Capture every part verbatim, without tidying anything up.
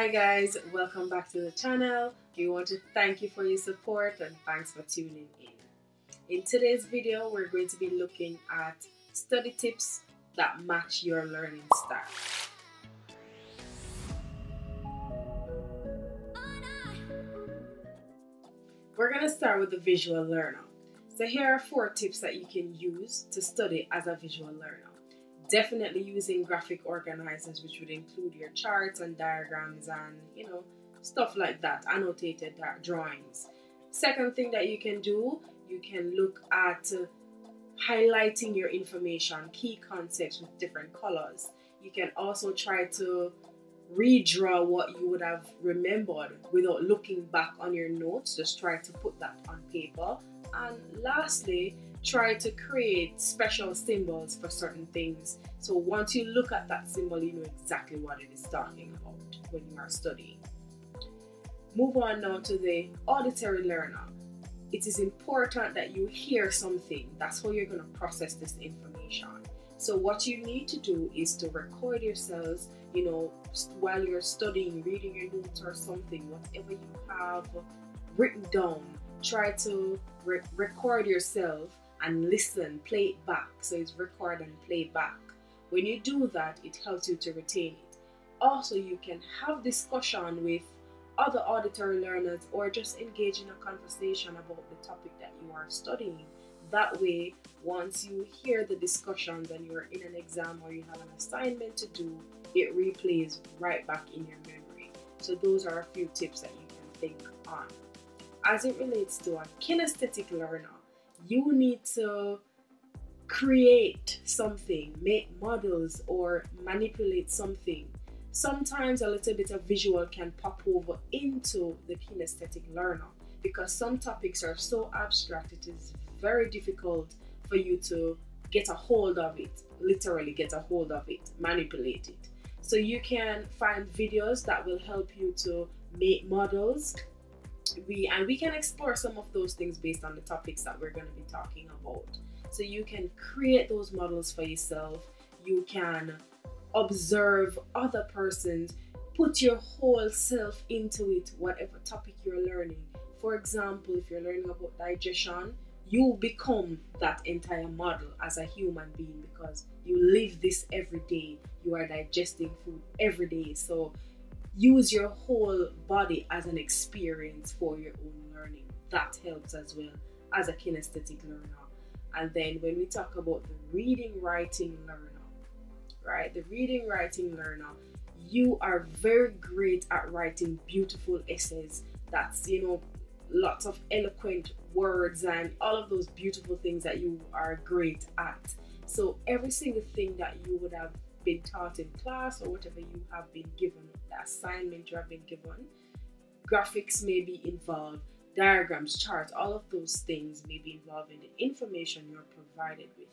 Hi guys, welcome back to the channel. We want to thank you for your support and thanks for tuning in. In today's video, we're going to be looking at study tips that match your learning style. We're going to start with the visual learner. So here are four tips that you can use to study as a visual learner. Definitely using graphic organizers, which would include your charts and diagrams and, you know, stuff like that, annotated drawings. Second thing that you can do, you can look at uh, highlighting your information, key concepts with different colors. You can also try to redraw what you would have remembered without looking back on your notes. Just try to put that on paper. And lastly, try to create special symbols for certain things. So once you look at that symbol, you know exactly what it is talking about when you are studying. Move on now to the auditory learner. It is important that you hear something. That's how you're going to process this information. So what you need to do is to record yourselves, you know, while you're studying, reading your notes or something, whatever you have written down. Try to re record yourself and listen, play it back. So it's record and play back. When you do that, it helps you to retain it. Also, you can have discussion with other auditory learners or just engage in a conversation about the topic that you are studying. That way, once you hear the discussions and you're in an exam or you have an assignment to do, it replays right back in your memory. So those are a few tips that you can think on. As it relates to a kinesthetic learner, you need to create something, make models or manipulate something. Sometimes a little bit of visual can pop over into the kinesthetic learner because some topics are so abstract, it is very difficult for you to get a hold of it, literally get a hold of it, manipulate it. So you can find videos that will help you to make models. We and we can explore some of those things based on the topics that we're going to be talking about. So you can create those models for yourself. You can observe other persons, put your whole self into it, whatever topic you're learning. For example, if you're learning about digestion, you become that entire model as a human being because you live this every day. You are digesting food every day. So use your whole body as an experience for your own learning. That helps as well as a kinesthetic learner. And then when we talk about the reading, writing learner, right? The reading, writing learner, you are very great at writing beautiful essays. That's, you know, lots of eloquent words and all of those beautiful things that you are great at. So every single thing that you would have been taught in class or whatever you have been given, the assignment you have been given, graphics may be involved, diagrams, charts, all of those things may be involved in the information you're provided with.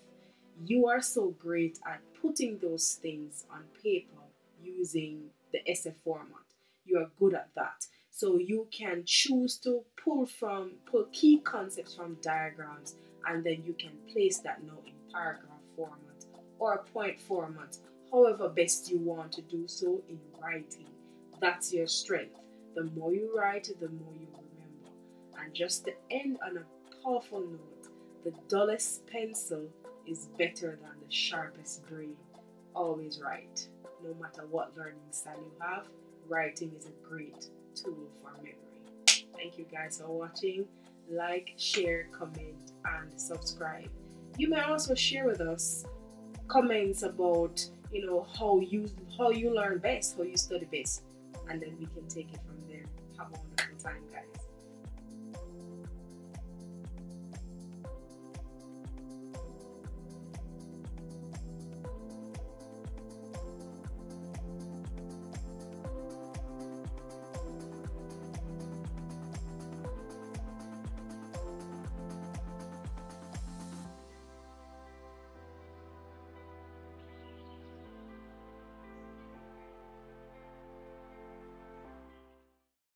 You are so great at putting those things on paper using the essay format. You are good at that. So you can choose to pull from pull key concepts from diagrams, and then you can place that now in paragraph format or a point format, however best you want to do so in writing. That's your strength. The more you write, the more you remember. And just to end on a powerful note, the dullest pencil is better than the sharpest brain. Always write. No matter what learning style you have, writing is a great tool for memory. Thank you guys for watching. Like, share, comment, and subscribe. You may also share with us comments about, you know, how you how you learn best, how you study best, and then we can take it from there. Have a wonderful time, guys.